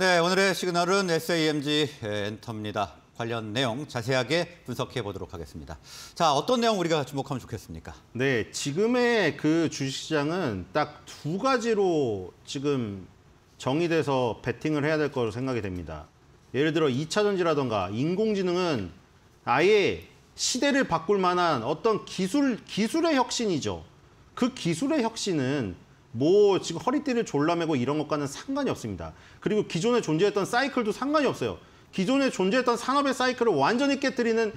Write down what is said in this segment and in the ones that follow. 네, 오늘의 시그널은 SAMG엔터입니다. 관련 내용 자세하게 분석해 보도록 하겠습니다. 자, 어떤 내용 우리가 주목하면 좋겠습니까? 네, 지금의 그 주식시장은 딱 두 가지로 지금 정의돼서 베팅을 해야 될 거로 생각이 됩니다. 예를 들어 2차전지라던가 인공지능은 아예 시대를 바꿀 만한 어떤 기술의 혁신이죠. 그 기술의 혁신은 뭐 지금 허리띠를 졸라매고 이런 것과는 상관이 없습니다. 그리고 기존에 존재했던 사이클도 상관이 없어요. 기존에 존재했던 산업의 사이클을 완전히 깨뜨리는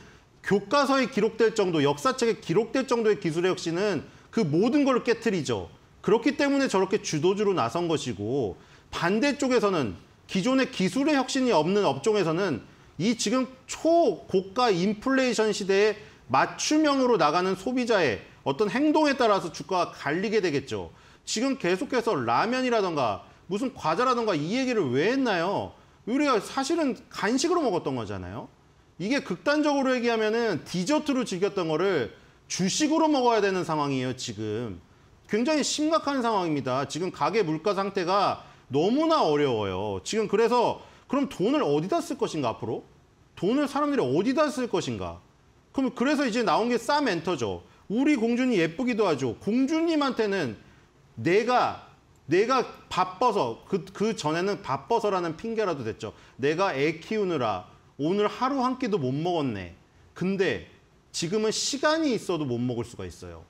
교과서에 기록될 정도, 역사책에 기록될 정도의 기술의 혁신은 그 모든 걸 깨뜨리죠. 그렇기 때문에 저렇게 주도주로 나선 것이고, 반대쪽에서는 기존의 기술의 혁신이 없는 업종에서는 이 지금 초고가 인플레이션 시대에 맞춤형으로 나가는 소비자의 어떤 행동에 따라서 주가가 갈리게 되겠죠. 지금 계속해서 라면이라던가 무슨 과자라던가 이 얘기를 왜 했나요? 우리가 사실은 간식으로 먹었던 거잖아요. 이게 극단적으로 얘기하면은 디저트로 즐겼던 거를 주식으로 먹어야 되는 상황이에요, 지금. 굉장히 심각한 상황입니다. 지금 가계 물가 상태가 너무나 어려워요. 지금 그래서 그럼 돈을 어디다 쓸 것인가, 앞으로? 돈을 사람들이 어디다 쓸 것인가? 그럼 그래서 이제 나온 게 쌈엔터죠. 우리 공주님 예쁘기도 하죠. 공주님한테는 내가 바빠서, 그 전에는 바빠서라는 핑계라도 됐죠. 내가 애 키우느라 오늘 하루 한 끼도 못 먹었네. 근데 지금은 시간이 있어도 못 먹을 수가 있어요.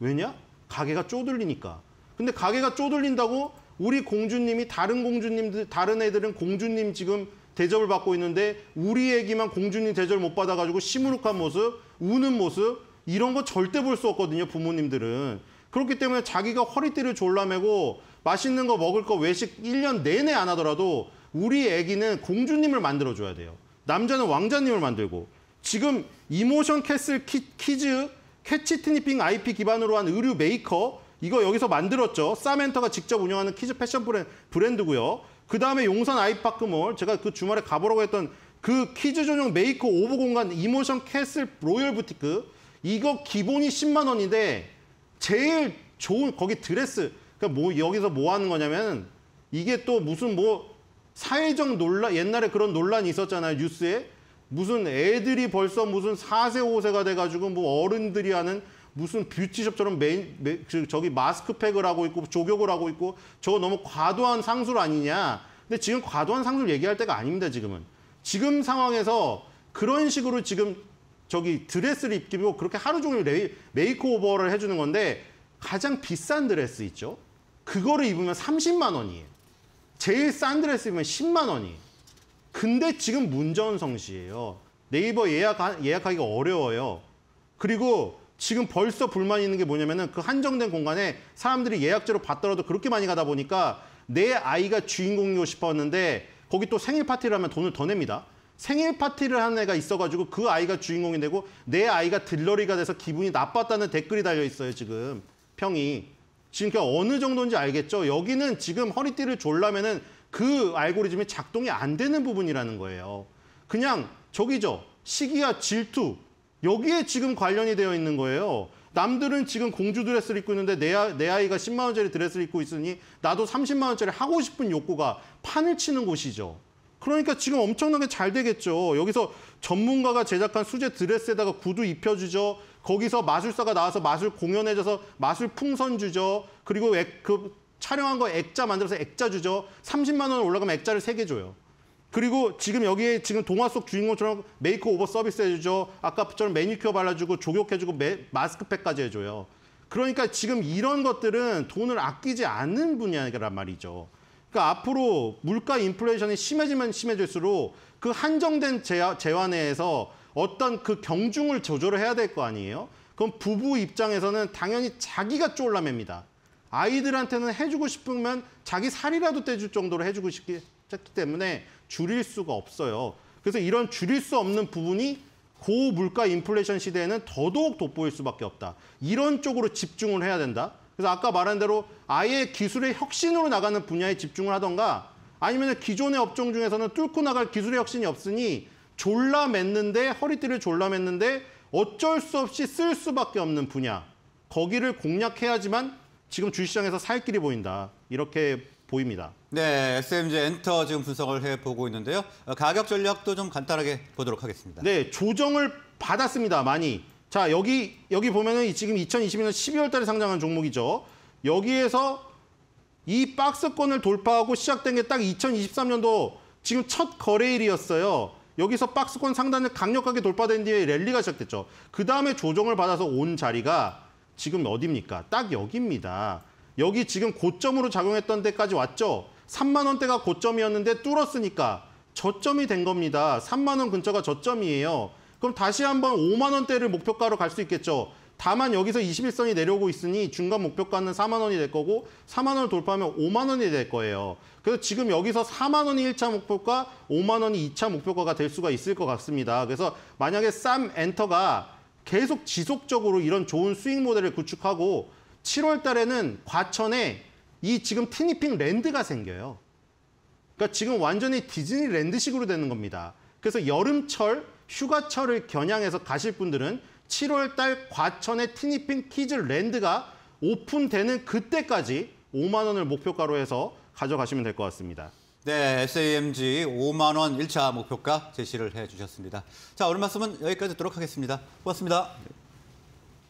왜냐? 가게가 쪼들리니까. 근데 가게가 쪼들린다고 우리 공주님이 다른 애들은 공주님 지금 대접을 받고 있는데 우리 애기만 공주님 대접을 못 받아가지고 시무룩한 모습, 우는 모습, 이런 거 절대 볼 수 없거든요, 부모님들은. 그렇기 때문에 자기가 허리띠를 졸라매고 맛있는 거 먹을 거 외식 1년 내내 안 하더라도 우리 애기는 공주님을 만들어줘야 돼요. 남자는 왕자님을 만들고. 지금 이모션 캐슬 키즈, 캐치 트니핑 IP 기반으로 한 의류 메이커, 이거 여기서 만들었죠. 쌈엔터가 직접 운영하는 키즈 패션 브랜드고요. 그다음에 용산 아이파크몰, 제가 그 주말에 가보라고 했던 그 키즈 전용 메이커 오브 공간 이모션 캐슬 로열부티크, 이거 기본이 10만 원인데 제일 좋은 거기 드레스. 그러니까 뭐 여기서 뭐 하는 거냐면, 이게 또 무슨 뭐 사회적 논란, 옛날에 그런 논란이 있었잖아요, 뉴스에. 무슨 애들이 벌써 무슨 4세, 5세가 돼가지고 뭐 어른들이 하는 무슨 뷰티숍처럼 저기 마스크팩을 하고 있고 조격을 하고 있고, 저거 너무 과도한 상술 아니냐. 근데 지금 과도한 상술 얘기할 때가 아닙니다, 지금은. 지금 상황에서 그런 식으로 지금 저기 드레스를 입히고 그렇게 하루 종일 메이크오버를 해주는 건데, 가장 비싼 드레스 있죠? 그거를 입으면 30만 원이에요. 제일 싼 드레스 입으면 10만 원이에요. 근데 지금 문전성시예요. 네이버 예약하기가 어려워요. 그리고 지금 벌써 불만이 있는 게 뭐냐면은, 그 한정된 공간에 사람들이 예약제로 받더라도 그렇게 많이 가다 보니까 내 아이가 주인공이고 싶었는데, 거기 또 생일 파티를 하면 돈을 더 냅니다. 생일 파티를 하는 애가 있어가지고 그 아이가 주인공이 되고 내 아이가 들러리가 돼서 기분이 나빴다는 댓글이 달려있어요, 지금 평이. 지금 그러니까 어느 정도인지 알겠죠? 여기는 지금 허리띠를 졸라면은 그 알고리즘이 작동이 안 되는 부분이라는 거예요. 그냥 저기죠. 시기와 질투. 여기에 지금 관련이 되어 있는 거예요. 남들은 지금 공주 드레스를 입고 있는데 내 아이가 10만 원짜리 드레스를 입고 있으니 나도 30만 원짜리 하고 싶은 욕구가 판을 치는 곳이죠. 그러니까 지금 엄청나게 잘 되겠죠. 여기서 전문가가 제작한 수제 드레스에다가 구두 입혀주죠. 거기서 마술사가 나와서 마술 공연해줘서 마술 풍선 주죠. 그리고 그 촬영한 거 액자 만들어서 액자 주죠. 30만 원 올라가면 액자를 3개 줘요. 그리고 지금 여기에 지금 동화 속 주인공처럼 메이크오버 서비스 해주죠. 아까처럼 매니큐어 발라주고 조격해주고 마스크팩까지 해줘요. 그러니까 지금 이런 것들은 돈을 아끼지 않는 분야란 말이죠. 그러니까 앞으로 물가 인플레이션이 심해지면 심해질수록 그 한정된 재화 내에서 어떤 그 경중을 조절을 해야 될 거 아니에요? 그럼 부부 입장에서는 당연히 자기가 쫄라맵니다. 아이들한테는 해주고 싶으면 자기 살이라도 떼줄 정도로 해주고 싶기 때문에 줄일 수가 없어요. 그래서 이런 줄일 수 없는 부분이 고물가 인플레이션 시대에는 더더욱 돋보일 수밖에 없다. 이런 쪽으로 집중을 해야 된다. 그래서 아까 말한 대로 아예 기술의 혁신으로 나가는 분야에 집중을 하던가, 아니면 기존의 업종 중에서는 뚫고 나갈 기술의 혁신이 없으니 허리띠를 졸라맸는데 어쩔 수 없이 쓸 수밖에 없는 분야, 거기를 공략해야지만 지금 주식시장에서 살 길이 보인다. 이렇게 보입니다. 네, SAMG엔터 지금 분석을 해보고 있는데요. 가격 전략도 좀 간단하게 보도록 하겠습니다. 네, 조정을 받았습니다, 많이. 자, 여기 보면은 지금 2021년 12월 달에 상장한 종목이죠. 여기에서 이 박스권을 돌파하고 시작된 게 딱 2023년도 지금 첫 거래일이었어요. 여기서 박스권 상단을 강력하게 돌파된 뒤에 랠리가 시작됐죠. 그 다음에 조정을 받아서 온 자리가 지금 어디입니까? 딱 여기입니다. 여기 지금 고점으로 작용했던 데까지 왔죠. 3만 원대가 고점이었는데 뚫었으니까 저점이 된 겁니다. 3만 원 근처가 저점이에요. 그럼 다시 한번 5만 원대를 목표가로 갈 수 있겠죠. 다만 여기서 21선이 내려오고 있으니 중간 목표가는 4만 원이 될 거고 4만 원을 돌파하면 5만 원이 될 거예요. 그래서 지금 여기서 4만 원이 1차 목표가, 5만 원이 2차 목표가가 될 수가 있을 것 같습니다. 그래서 만약에 SAM엔터가 계속 지속적으로 이런 좋은 수익 모델을 구축하고 7월 달에는 과천에 이 지금 티니핑 랜드가 생겨요. 그러니까 지금 완전히 디즈니랜드식으로 되는 겁니다. 그래서 여름철, 휴가철을 겨냥해서 가실 분들은 7월 달 과천의 티니핑 키즈랜드가 오픈되는 그때까지 5만 원을 목표가로 해서 가져가시면 될 것 같습니다. 네, SAMG 5만 원 1차 목표가 제시를 해주셨습니다. 자, 오늘 말씀은 여기까지 듣도록 하겠습니다. 고맙습니다.